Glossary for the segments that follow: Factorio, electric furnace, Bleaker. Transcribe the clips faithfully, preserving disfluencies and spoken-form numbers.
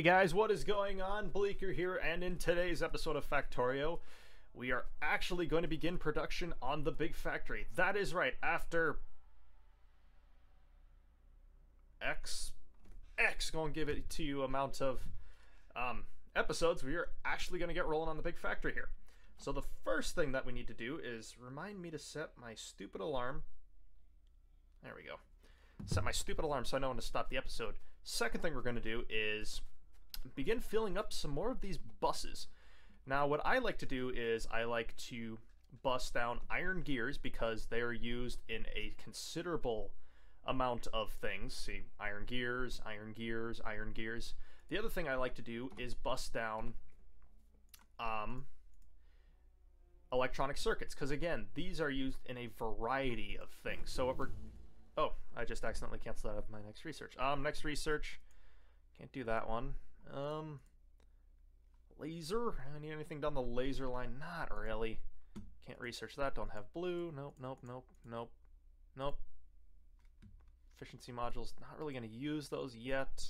Hey guys, what is going on? Bleaker here, and in today's episode of Factorio, we are actually going to begin production on the big factory. That is right, after X, X gonna give it to you amount of um, episodes, we are actually gonna get rolling on the big factory here. So the first thing that we need to do is remind me to set my stupid alarm. There we go. Set my stupid alarm so I know when to stop the episode. Second thing we're going to do is begin filling up some more of these buses. Now, what I like to do is I like to bust down iron gears because they are used in a considerable amount of things. See, iron gears, iron gears, iron gears. The other thing I like to do is bust down um, electronic circuits because, again, these are used in a variety of things. So what we're... Oh, I just accidentally canceled out of my next research. Um, next research. Can't do that one. Um, laser. I need anything down the laser line? Not really. Can't research that. Don't have blue. Nope, nope, nope, nope, nope. Efficiency modules. Not really going to use those yet.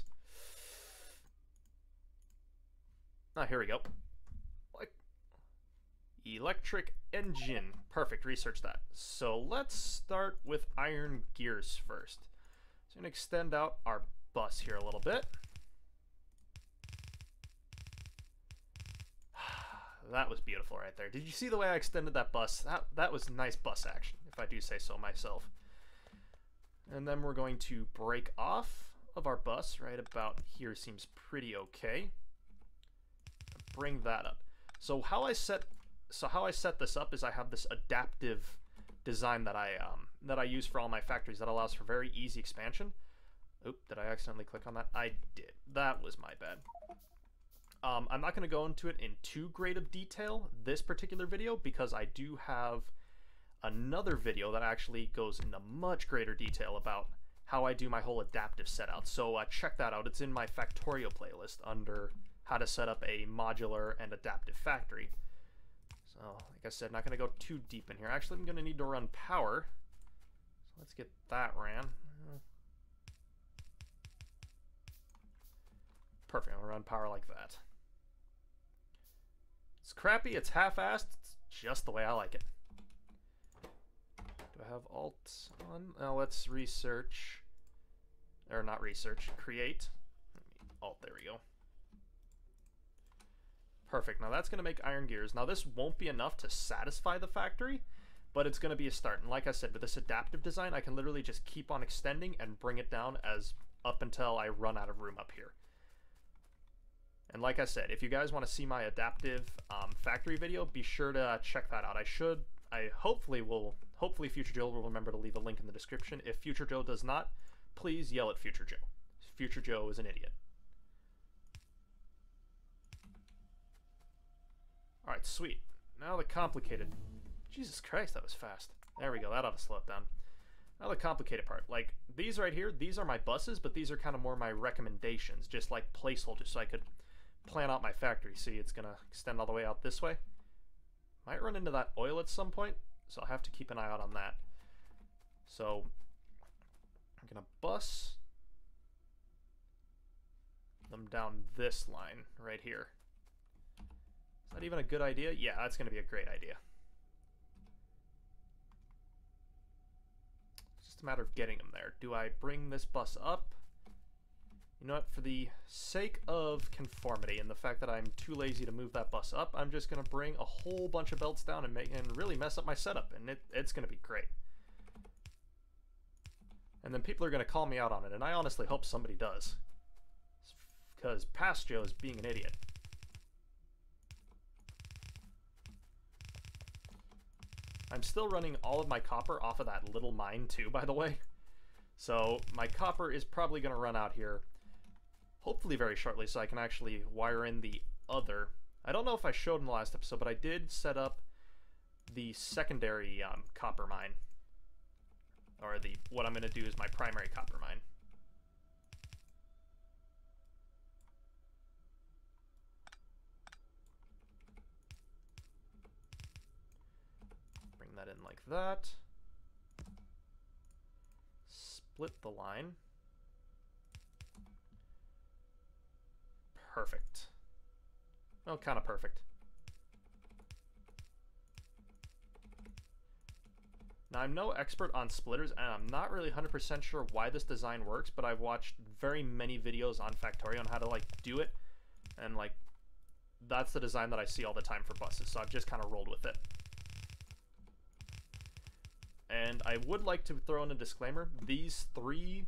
Ah, here we go. Like electric engine. Perfect, research that. So let's start with iron gears first. So I'm gonna extend out our bus here a little bit. That was beautiful right there. Did you see the way I extended that bus? That, that was nice bus action, if I do say so myself. And then we're going to break off of our bus right about here. Seems pretty okay. Bring that up. So how I set So how I set this up is I have this adaptive design that I um, that I use for all my factories that allows for very easy expansion. Oop, did I accidentally click on that? I did. That was my bad. Um, I'm not going to go into it in too great of detail this particular video because I do have another video that actually goes into much greater detail about how I do my whole adaptive setup. So uh, check that out. It's in my Factorio playlist under how to set up a modular and adaptive factory. So, like I said, not going to go too deep in here. Actually, I'm going to need to run power. So let's get that ran. Perfect. I'll run power like that. It's crappy. It's half-assed. It's just the way I like it. Do I have alt on? Now let's research. Or not research. Create. Alt. There we go. Perfect. Now that's going to make iron gears. Now this won't be enough to satisfy the factory, but it's going to be a start. And like I said, with this adaptive design, I can literally just keep on extending and bring it down as up until I run out of room up here. And like I said, if you guys want to see my adaptive um, factory video, be sure to check that out. I should, I hopefully will, hopefully Future Joe will remember to leave a link in the description. If Future Joe does not, please yell at Future Joe. Future Joe is an idiot. Alright, sweet. Now the complicated... Jesus Christ, that was fast. There we go, that ought to slow it down. Now the complicated part. Like, these right here, these are my buses, but these are kind of more my recommendations, just like placeholders, so I could plan out my factory. See, it's going to extend all the way out this way. Might run into that oil at some point, so I'll have to keep an eye out on that. So, I'm going to bus them down this line right here. Is that even a good idea? Yeah, that's going to be a great idea. It's just a matter of getting them there. Do I bring this bus up? You know what? For the sake of conformity and the fact that I'm too lazy to move that bus up, I'm just going to bring a whole bunch of belts down and make and really mess up my setup, and it, it's going to be great. And then people are going to call me out on it, and I honestly hope somebody does, because Past Joe is being an idiot. I'm still running all of my copper off of that little mine too, by the way. So my copper is probably going to run out here, hopefully very shortly, so I can actually wire in the other. I don't know if I showed in the last episode, but I did set up the secondary um, copper mine. Or the what I'm going to do is my primary copper mine. That in like that. Split the line. perfect. Well, kind of perfect. Now, I'm no expert on splitters, and I'm not really one hundred percent sure why this design works, but I've watched very many videos on Factorio on how to, like, do it, and, like, that's the design that I see all the time for buses, so I've just kind of rolled with it. And I would like to throw in a disclaimer. These three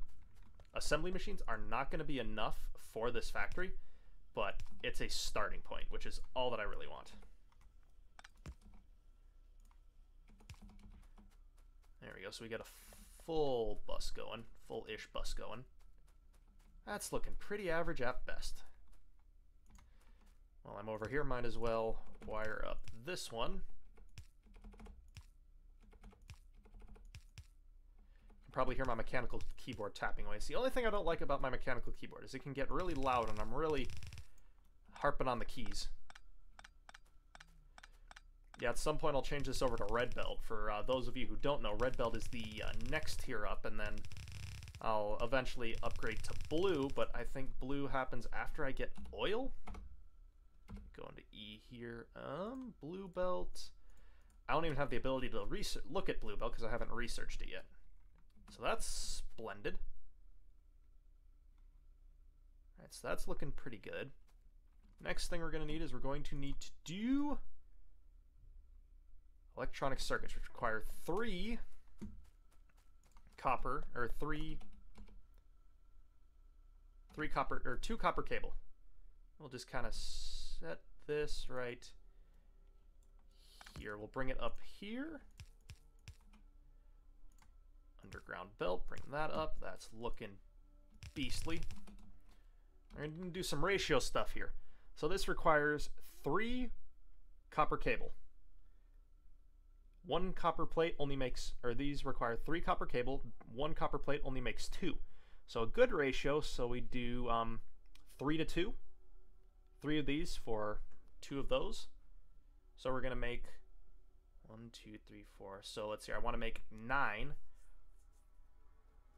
assembly machines are not going to be enough for this factory, but it's a starting point, which is all that I really want. There we go, so we got a full bus going, full-ish bus going. That's looking pretty average at best. While I'm over here, might as well wire up this one. You can probably hear my mechanical keyboard tapping away. It's the only thing I don't like about my mechanical keyboard is it can get really loud and I'm really harping on the keys. Yeah, at some point I'll change this over to red belt. For uh, those of you who don't know, red belt is the uh, next tier up, and then I'll eventually upgrade to blue, but I think blue happens after I get oil. Going to E here. Um, blue belt. I don't even have the ability to research, look at blue belt because I haven't researched it yet. So that's splendid. All right, so that's looking pretty good. Next thing we're going to need is we're going to need to do... electronic circuits, which require three copper or three three copper or two copper cable. We'll just kind of set this right here. We'll bring it up here. Underground belt, bring that up. That's looking beastly. We're going to do some ratio stuff here. So this requires three copper cable. One copper plate only makes, or these require three copper cable, one copper plate only makes two. So a good ratio, so we do um, three to two. Three of these for two of those. So we're gonna make one, two, three, four. So let's see, I wanna make nine.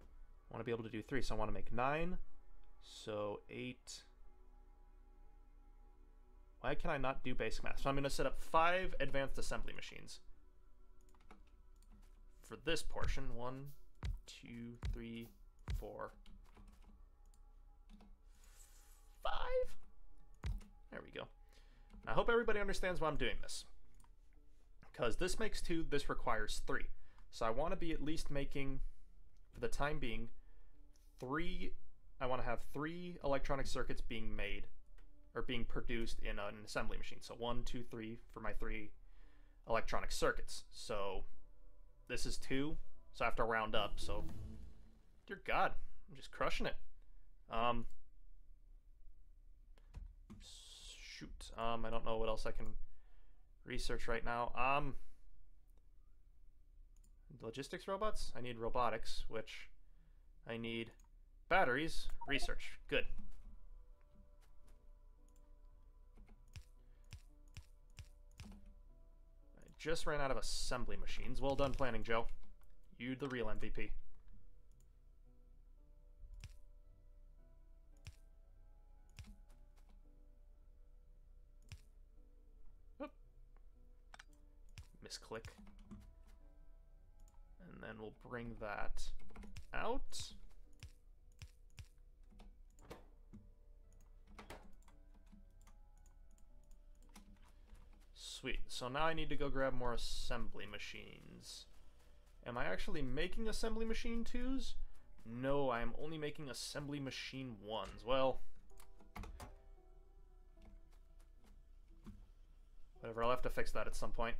I wanna be able to do three, so I wanna make nine. So eight. Why can I not do basic math? So I'm gonna set up five advanced assembly machines. For this portion, one, two, three, four, five. There we go. I hope everybody understands why I'm doing this, because this makes two, this requires three. So I want to be at least making, for the time being, three. I want to have three electronic circuits being made or being produced in an assembly machine. So one, two, three for my three electronic circuits. So this is two, so I have to round up, so... Dear God, I'm just crushing it. Um, shoot, um, I don't know what else I can research right now. Um, logistics robots? I need robotics, which I need batteries. Research, good. Just ran out of assembly machines. Well done planning, Joe. You the real M V P. Oop. Misclick. And then we'll bring that out. Sweet. So now I need to go grab more assembly machines. Am I actually making assembly machine twos? No, I am only making assembly machine ones. Well, whatever, I'll have to fix that at some point.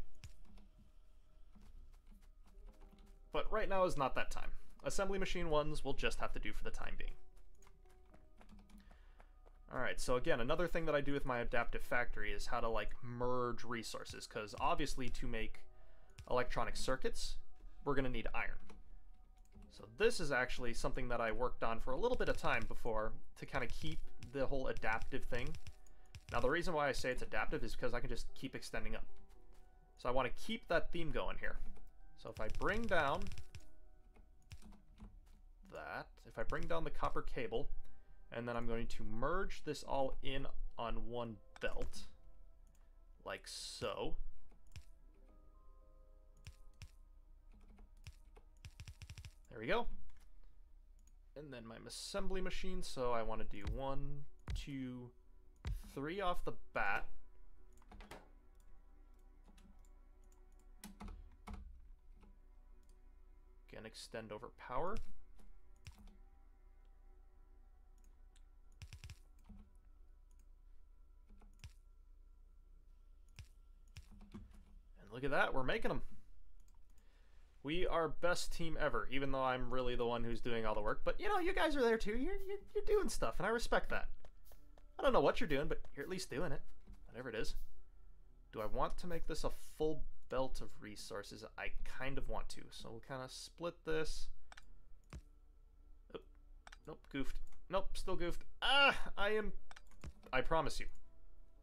But right now is not that time. Assembly machine ones we'll just have to do for the time being. Alright, so again, another thing that I do with my adaptive factory is how to, like, merge resources, because obviously to make electronic circuits, we're going to need iron. So this is actually something that I worked on for a little bit of time before to kind of keep the whole adaptive thing. Now the reason why I say it's adaptive is because I can just keep extending up. So I want to keep that theme going here. So if I bring down that, if I bring down the copper cable, And then I'm going to merge this all in on one belt, like so. There we go. And then my assembly machine, so I want to do one, two, three off the bat. Again, extend over power. And look at that, we're making them. We are best team ever, even though I'm really the one who's doing all the work. But, you know, you guys are there, too. You're, you're, you're doing stuff, and I respect that. I don't know what you're doing, but you're at least doing it. Whatever it is. Do I want to make this a full belt of resources? I kind of want to. So we'll kind of split this. Oh, nope, goofed. Nope, still goofed. Ah, I am... I promise you.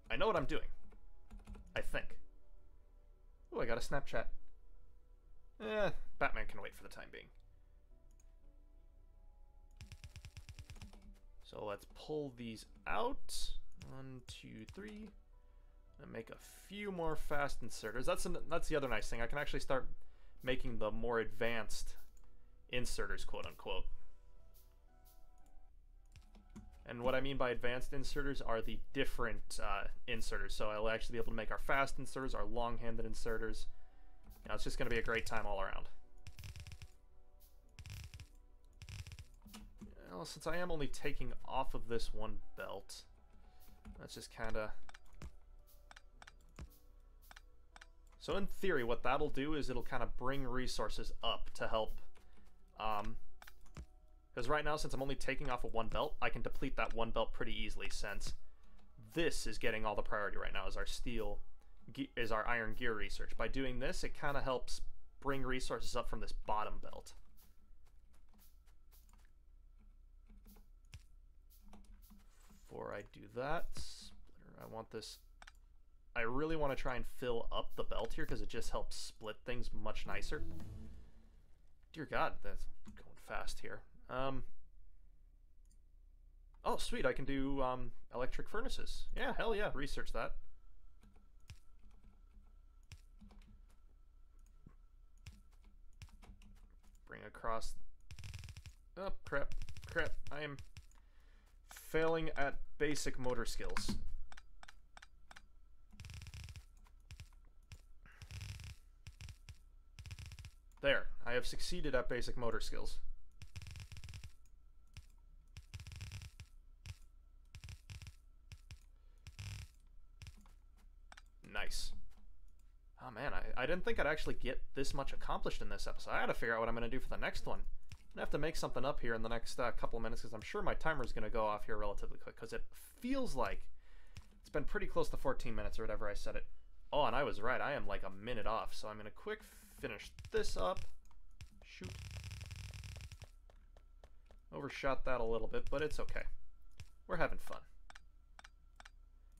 I know what I'm doing. I think. Oh, I got a Snapchat. Eh, Batman can wait for the time being. So let's pull these out. One, two, three. And make a few more fast inserters. That's an, that's the other nice thing. I can actually start making the more advanced inserters, quote unquote. And what I mean by advanced inserters are the different uh, inserters. So I'll actually be able to make our fast inserters, our long-handed inserters. Now it's just going to be a great time all around. Well, since I am only taking off of this one belt, let's just kind of... So in theory, what that'll do is it'll kind of bring resources up to help. Um, because right now, since I'm only taking off of one belt, I can deplete that one belt pretty easily, since this is getting all the priority right now, is our steel... is our iron gear research. By doing this, it kind of helps bring resources up from this bottom belt. Before I do that, splitter, I want this... I really want to try and fill up the belt here because it just helps split things much nicer. Dear God, that's going fast here. Um, oh, sweet, I can do um, electric furnaces. Yeah, hell yeah, research that. Bring across. Oh, crap. Crap. I am failing at basic motor skills. There. I have succeeded at basic motor skills. Nice. Oh man, I, I didn't think I'd actually get this much accomplished in this episode. I gotta figure out what I'm gonna do for the next one. I'm gonna have to make something up here in the next uh, couple of minutes because I'm sure my timer's gonna go off here relatively quick because it feels like it's been pretty close to fourteen minutes or whatever I said it. Oh, and I was right. I am like a minute off. So I'm gonna quick finish this up. Shoot. Overshot that a little bit, but it's okay. We're having fun.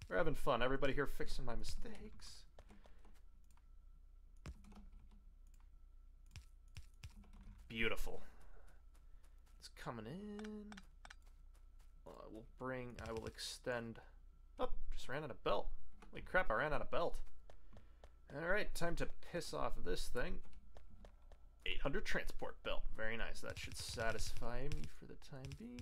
We're having fun. Everybody here fixing my mistakes. Beautiful. It's coming in. I will bring, I will extend. Oh, just ran out of belt. Holy crap, I ran out of belt. Alright, time to piss off this thing. eight hundred transport belt. Very nice. That should satisfy me for the time being.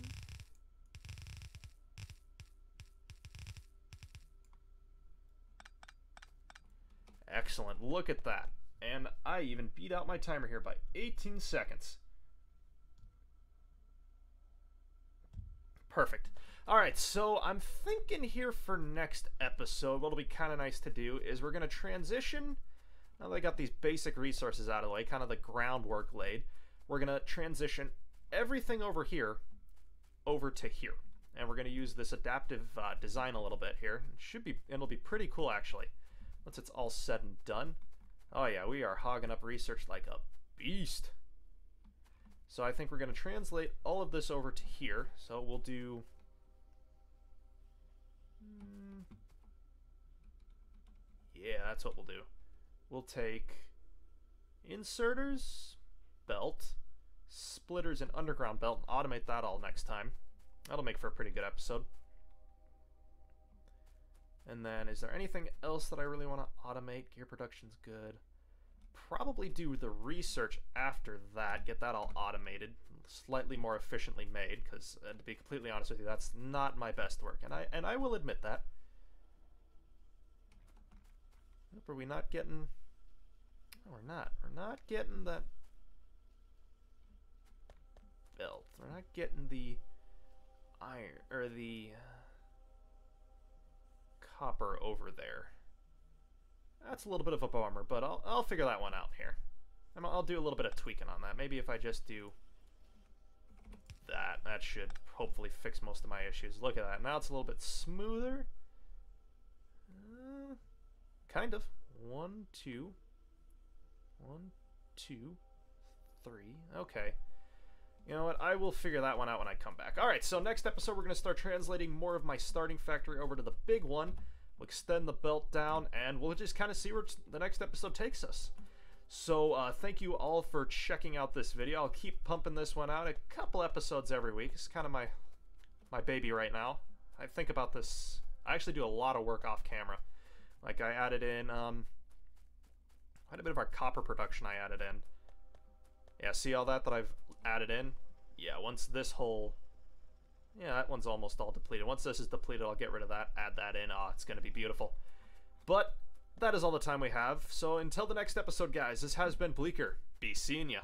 Excellent. Look at that. And I even beat out my timer here by eighteen seconds. Perfect. Alright, so I'm thinking here for next episode, what'll be kind of nice to do is we're going to transition, now that I got these basic resources out of the way, kind of the groundwork laid, we're going to transition everything over here, over to here. And we're going to use this adaptive uh, design a little bit here. It should be, it'll be pretty cool actually, once it's all said and done. Oh yeah, we are hogging up research like a beast. So I think we're going to translate all of this over to here. So we'll do... Yeah, that's what we'll do. We'll take inserters, belt, splitters, and underground belt, and automate that all next time. That'll make for a pretty good episode. And then, is there anything else that I really want to automate? Gear production's good. Probably do the research after that, get that all automated, slightly more efficiently made, because uh, to be completely honest with you, that's not my best work, and I and I will admit that. Nope, are we not getting... No, we're not. We're not getting that belt. We're not getting the iron, or the uh, copper over there. That's a little bit of a bummer, but I'll, I'll figure that one out here. And I'll do a little bit of tweaking on that. Maybe if I just do that, that should hopefully fix most of my issues. Look at that. Now it's a little bit smoother. Uh, kind of. One, two. One, two, three. Okay. You know what? I will figure that one out when I come back. All right, so next episode, we're going to start translating more of my starting factory over to the big one. We'll extend the belt down, and we'll just kind of see where the next episode takes us. So uh, thank you all for checking out this video. I'll keep pumping this one out, a couple episodes every week. It's kind of my my baby right now. I think about this. I actually do a lot of work off camera. Like I added in um, quite a bit of our copper production I added in. Yeah, see all that that I've added in? Yeah, once this whole... Yeah, that one's almost all depleted. Once this is depleted, I'll get rid of that, add that in. Oh, it's going to be beautiful. But that is all the time we have. So until the next episode, guys, this has been Bleaker. Be seeing ya.